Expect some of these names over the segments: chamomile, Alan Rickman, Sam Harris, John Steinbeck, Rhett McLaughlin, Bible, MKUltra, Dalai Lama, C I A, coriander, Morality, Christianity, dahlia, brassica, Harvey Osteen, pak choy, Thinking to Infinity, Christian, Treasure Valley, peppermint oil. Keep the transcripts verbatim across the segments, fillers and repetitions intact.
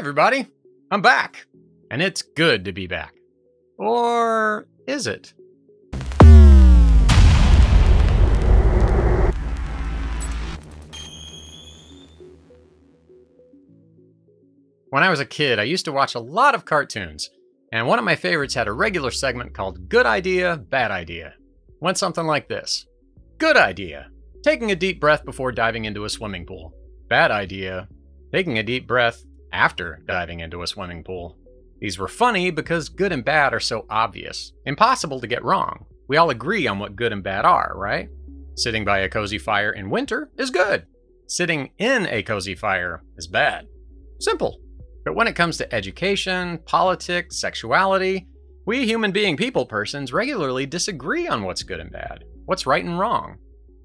everybody, I'm back, and it's good to be back. Or is it? When I was a kid, I used to watch a lot of cartoons, and one of my favorites had a regular segment called Good Idea, Bad Idea. It went something like this. Good idea, taking a deep breath before diving into a swimming pool. Bad idea, taking a deep breath after diving into a swimming pool. These were funny because good and bad are so obvious, impossible to get wrong. We all agree on what good and bad are, right? Sitting by a cozy fire in winter is good. Sitting in a cozy fire is bad. Simple. But when it comes to education, politics, sexuality, we human being people persons regularly disagree on what's good and bad, what's right and wrong.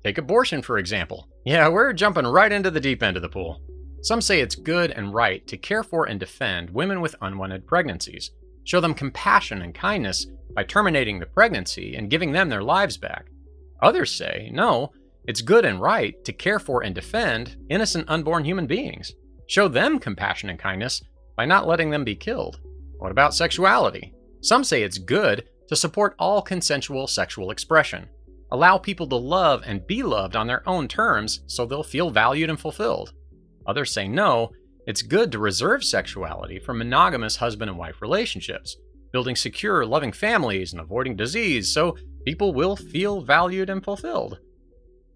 Take abortion, for example. Yeah, we're jumping right into the deep end of the pool. Some say it's good and right to care for and defend women with unwanted pregnancies, show them compassion and kindness by terminating the pregnancy and giving them their lives back. Others say, no, it's good and right to care for and defend innocent unborn human beings, show them compassion and kindness by not letting them be killed. What about sexuality? Some say it's good to support all consensual sexual expression. Allow people to love and be loved on their own terms so they'll feel valued and fulfilled. Others say no, it's good to reserve sexuality for monogamous husband and wife relationships, building secure, loving families and avoiding disease so people will feel valued and fulfilled.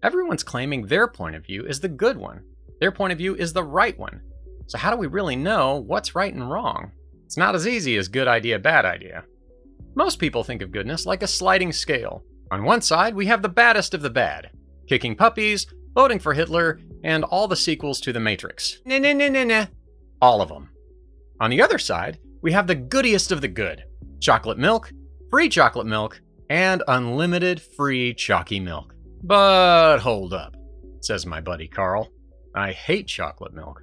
Everyone's claiming their point of view is the good one. Their point of view is the right one. So how do we really know what's right and wrong? It's not as easy as good idea, bad idea. Most people think of goodness like a sliding scale. On one side, we have the baddest of the bad, kicking puppies, voting for Hitler, and all the sequels to The Matrix. Nah, nah, nah, nah, nah. All of them. On the other side, we have the goodiest of the good, chocolate milk, free chocolate milk, and unlimited free chalky milk. But hold up, says my buddy Carl. I hate chocolate milk.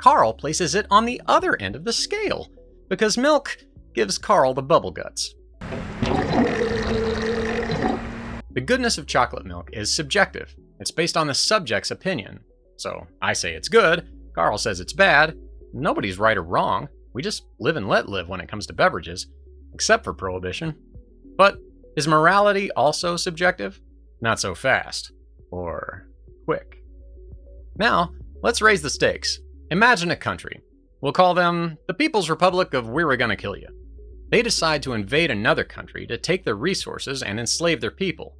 Carl places it on the other end of the scale because milk gives Carl the bubble guts. The goodness of chocolate milk is subjective. It's based on the subject's opinion. So I say it's good, Carl says it's bad. Nobody's right or wrong. We just live and let live when it comes to beverages, except for prohibition. But is morality also subjective? Not so fast, or quick. Now, let's raise the stakes. Imagine a country. We'll call them the People's Republic of We're Gonna Kill You. They decide to invade another country to take their resources and enslave their people.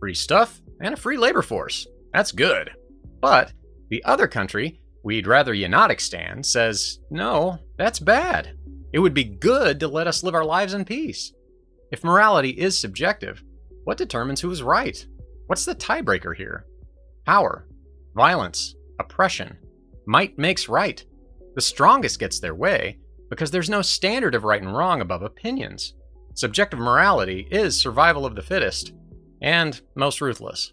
Free stuff and a free labor force. That's good. But the other country, we'd rather you not extend, says, no, that's bad. It would be good to let us live our lives in peace. If morality is subjective, what determines who is right? What's the tiebreaker here? Power, violence, oppression. Might makes right. The strongest gets their way because there's no standard of right and wrong above opinions. Subjective morality is survival of the fittest and most ruthless.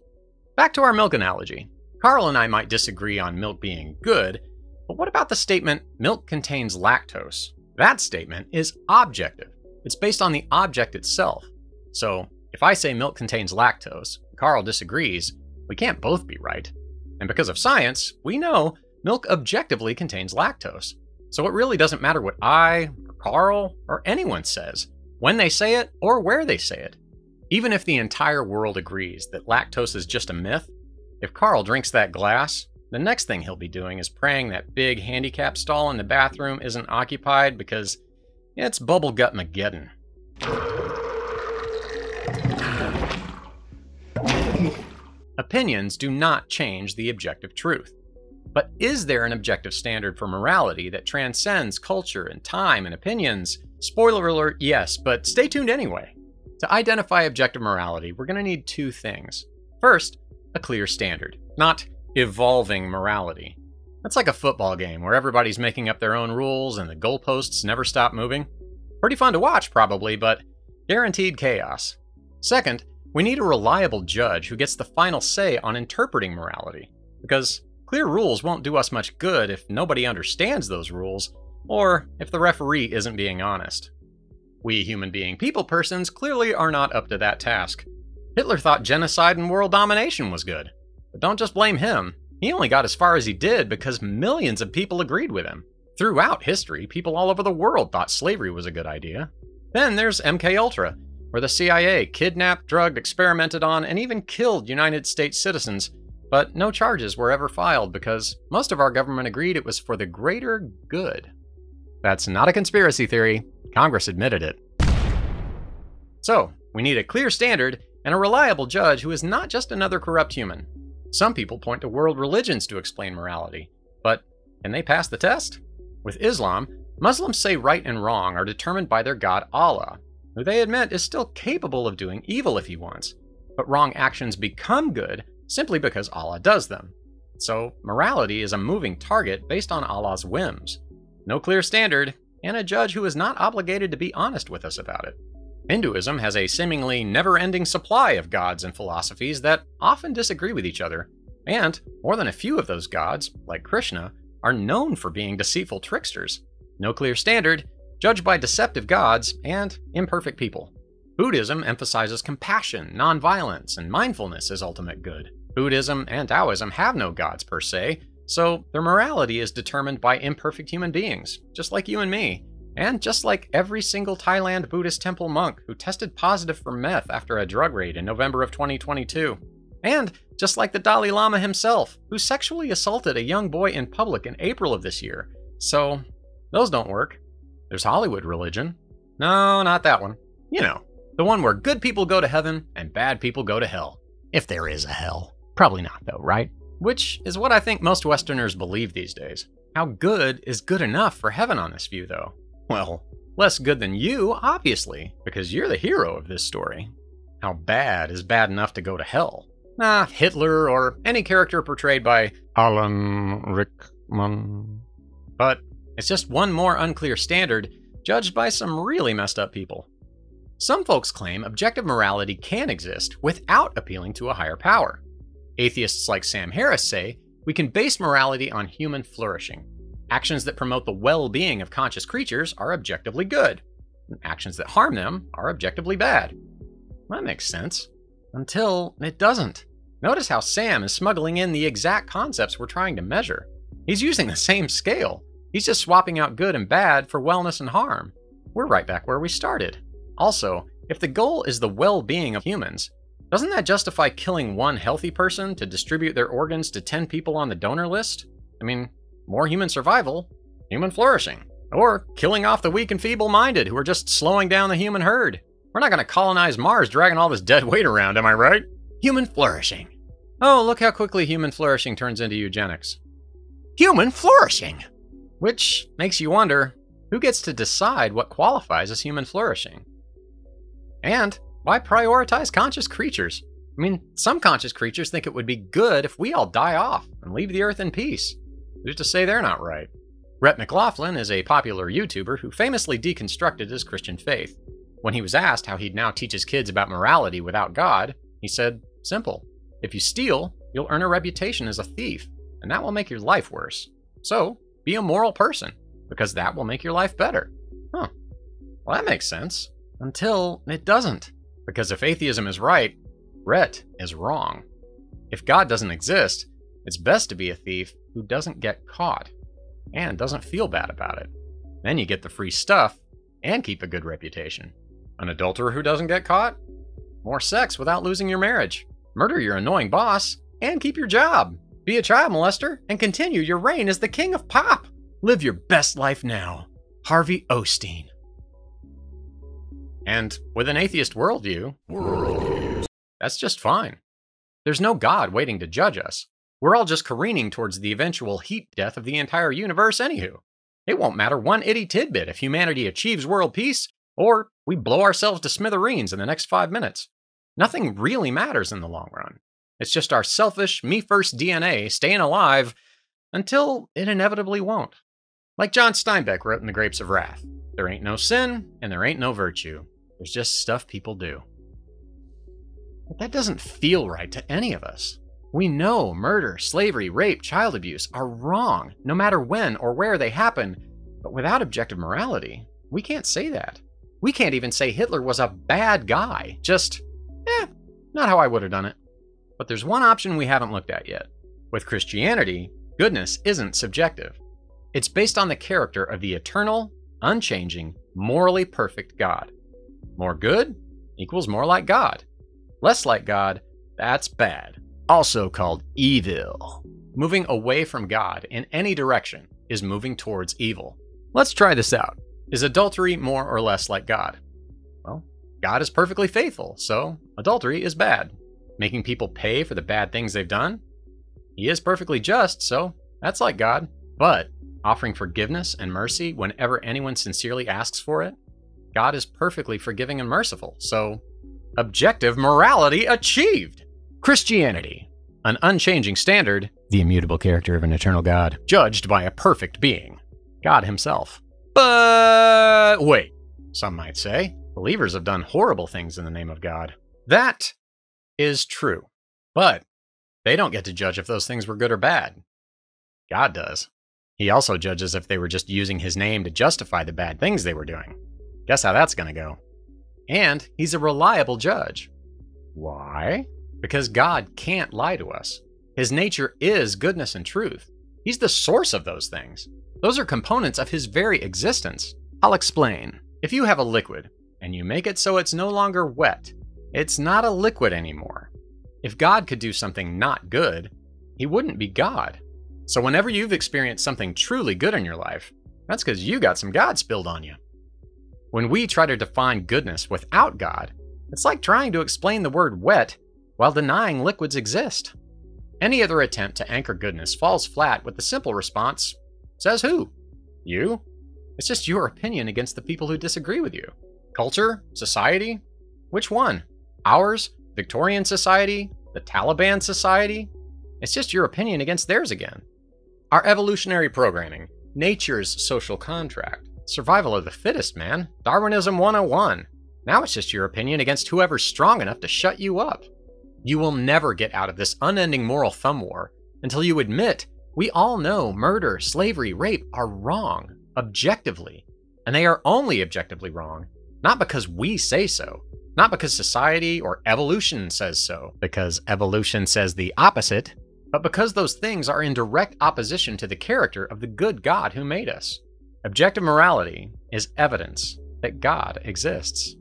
Back to our milk analogy. Carl and I might disagree on milk being good, but what about the statement, milk contains lactose? That statement is objective. It's based on the object itself. So if I say milk contains lactose, Carl disagrees, we can't both be right. And because of science, we know milk objectively contains lactose. So it really doesn't matter what I, or Carl, or anyone says, when they say it or where they say it. Even if the entire world agrees that lactose is just a myth, if Carl drinks that glass, the next thing he'll be doing is praying that big handicap stall in the bathroom isn't occupied because it's bubblegut Mageddon. Opinions do not change the objective truth. But is there an objective standard for morality that transcends culture and time and opinions? Spoiler alert, yes, but stay tuned anyway. To identify objective morality, we're going to need two things. First, a clear standard, not evolving morality. That's like a football game where everybody's making up their own rules and the goalposts never stop moving. Pretty fun to watch, probably, but guaranteed chaos. Second, we need a reliable judge who gets the final say on interpreting morality, because clear rules won't do us much good if nobody understands those rules, or if the referee isn't being honest. We human being people persons clearly are not up to that task. Hitler thought genocide and world domination was good, but don't just blame him. He only got as far as he did because millions of people agreed with him. Throughout history, people all over the world thought slavery was a good idea. Then there's M K Ultra, where the C I A kidnapped, drugged, experimented on, and even killed United States citizens, but no charges were ever filed because most of our government agreed it was for the greater good. That's not a conspiracy theory. Congress admitted it. So, we need a clear standard and a reliable judge who is not just another corrupt human. Some people point to world religions to explain morality, but can they pass the test? With Islam, Muslims say right and wrong are determined by their god Allah, who they admit is still capable of doing evil if he wants, but wrong actions become good simply because Allah does them. So morality is a moving target based on Allah's whims. No clear standard, and a judge who is not obligated to be honest with us about it. Hinduism has a seemingly never-ending supply of gods and philosophies that often disagree with each other, and more than a few of those gods, like Krishna, are known for being deceitful tricksters. No clear standard, judged by deceptive gods and imperfect people. Buddhism emphasizes compassion, nonviolence, and mindfulness as ultimate good. Buddhism and Taoism have no gods per se, so their morality is determined by imperfect human beings, just like you and me, and just like every single Thailand Buddhist temple monk who tested positive for meth after a drug raid in November of twenty twenty-two. And just like the Dalai Lama himself, who sexually assaulted a young boy in public in April of this year. So, those don't work. There's Hollywood religion. No, not that one. You know, the one where good people go to heaven and bad people go to hell. If there is a hell. Probably not though, right? Which is what I think most Westerners believe these days. How good is good enough for heaven on this view though? Well, less good than you, obviously, because you're the hero of this story. How bad is bad enough to go to hell? Nah, Hitler or any character portrayed by Alan Rickman. But it's just one more unclear standard judged by some really messed up people. Some folks claim objective morality can exist without appealing to a higher power. Atheists like Sam Harris say we can base morality on human flourishing. Actions that promote the well-being of conscious creatures are objectively good, and actions that harm them are objectively bad. That makes sense, until it doesn't. Notice how Sam is smuggling in the exact concepts we're trying to measure. He's using the same scale. He's just swapping out good and bad for wellness and harm. We're right back where we started. Also, if the goal is the well-being of humans, doesn't that justify killing one healthy person to distribute their organs to ten people on the donor list? I mean, more human survival, human flourishing, or killing off the weak and feeble-minded who are just slowing down the human herd. We're not gonna colonize Mars dragging all this dead weight around, am I right? Human flourishing. Oh, look how quickly human flourishing turns into eugenics. Human flourishing! Which makes you wonder, who gets to decide what qualifies as human flourishing? And why prioritize conscious creatures? I mean, some conscious creatures think it would be good if we all die off and leave the Earth in peace. Who's to say they're not right? Rhett McLaughlin is a popular YouTuber who famously deconstructed his Christian faith. When he was asked how he'd now teach his kids about morality without God, he said, simple. If you steal, you'll earn a reputation as a thief, and that will make your life worse. So, be a moral person, because that will make your life better. Huh. Well, that makes sense. Until it doesn't. Because if atheism is right, Rhett is wrong. If God doesn't exist, it's best to be a thief who doesn't get caught and doesn't feel bad about it. Then you get the free stuff and keep a good reputation. An adulterer who doesn't get caught? More sex without losing your marriage. Murder your annoying boss and keep your job. Be a child molester and continue your reign as the king of pop. Live your best life now. Harvey Osteen. And with an atheist worldview, worldview, that's just fine. There's no God waiting to judge us. We're all just careening towards the eventual heat death of the entire universe anywho. It won't matter one itty tidbit if humanity achieves world peace, or we blow ourselves to smithereens in the next five minutes. Nothing really matters in the long run. It's just our selfish, me-first D N A staying alive until it inevitably won't. Like John Steinbeck wrote in The Grapes of Wrath, there ain't no sin, and there ain't no virtue. There's just stuff people do. But that doesn't feel right to any of us. We know murder, slavery, rape, child abuse are wrong, no matter when or where they happen, but without objective morality, we can't say that. We can't even say Hitler was a bad guy, just, eh, not how I would have done it. But there's one option we haven't looked at yet. With Christianity, goodness isn't subjective. It's based on the character of the eternal, unchanging, morally perfect God. More good equals more like God. Less like God, that's bad, also called evil. Moving away from God in any direction is moving towards evil. Let's try this out. Is adultery more or less like God? Well, God is perfectly faithful, so adultery is bad. Making people pay for the bad things they've done? He is perfectly just, so that's like God. But offering forgiveness and mercy whenever anyone sincerely asks for it? God is perfectly forgiving and merciful, so objective morality achieved. Christianity, an unchanging standard, the immutable character of an eternal God, judged by a perfect being, God himself. But wait, some might say, believers have done horrible things in the name of God. That is true, but they don't get to judge if those things were good or bad. God does. He also judges if they were just using his name to justify the bad things they were doing. Guess how that's gonna go. And he's a reliable judge. Why? Because God can't lie to us. His nature is goodness and truth. He's the source of those things. Those are components of his very existence. I'll explain. If you have a liquid and you make it so it's no longer wet, it's not a liquid anymore. If God could do something not good, he wouldn't be God. So whenever you've experienced something truly good in your life, that's because you got some God spilled on you. When we try to define goodness without God, it's like trying to explain the word wet while denying liquids exist. Any other attempt to anchor goodness falls flat with the simple response, says who? You? It's just your opinion against the people who disagree with you. Culture? Society? Which one? Ours? Victorian society? The Taliban society? It's just your opinion against theirs again. Our evolutionary programming, nature's social contract, survival of the fittest, man, Darwinism one oh one. Now it's just your opinion against whoever's strong enough to shut you up. You will never get out of this unending moral thumb war until you admit we all know murder, slavery, rape are wrong, objectively. And they are only objectively wrong, not because we say so, not because society or evolution says so, because evolution says the opposite, but because those things are in direct opposition to the character of the good God who made us. Objective morality is evidence that God exists.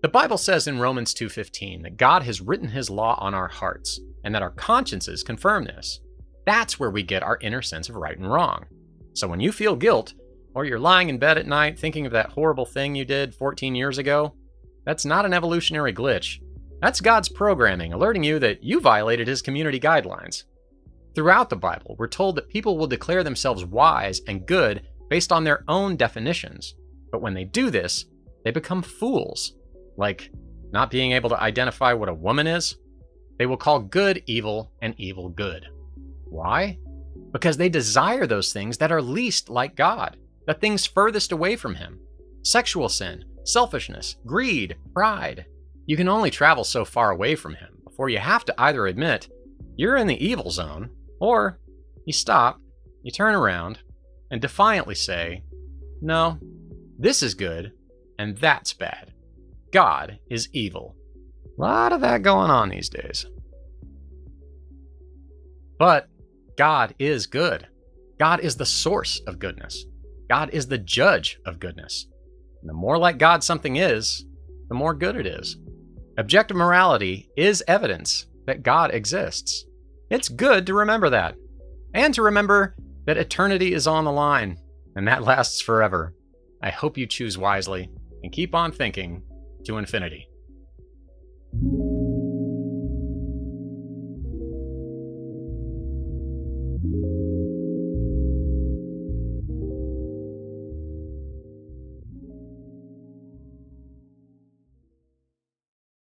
The Bible says in Romans two fifteen that God has written his law on our hearts and that our consciences confirm this. That's where we get our inner sense of right and wrong. So when you feel guilt, or you're lying in bed at night thinking of that horrible thing you did fourteen years ago, that's not an evolutionary glitch. That's God's programming alerting you that you violated his community guidelines. Throughout the Bible, we're told that people will declare themselves wise and good based on their own definitions. But when they do this, they become fools. Like not being able to identify what a woman is, they will call good evil and evil good. Why? Because they desire those things that are least like God, the things furthest away from him. Sexual sin, selfishness, greed, pride. You can only travel so far away from him before you have to either admit you're in the evil zone, or you stop, you turn around, and defiantly say, no, this is good, and that's bad. God is evil. A lot of that going on these days. But God is good. God is the source of goodness. God is the judge of goodness. And the more like God something is, the more good it is. Objective morality is evidence that God exists. It's good to remember that, and to remember that eternity is on the line, and that lasts forever. I hope you choose wisely and keep on thinking to infinity.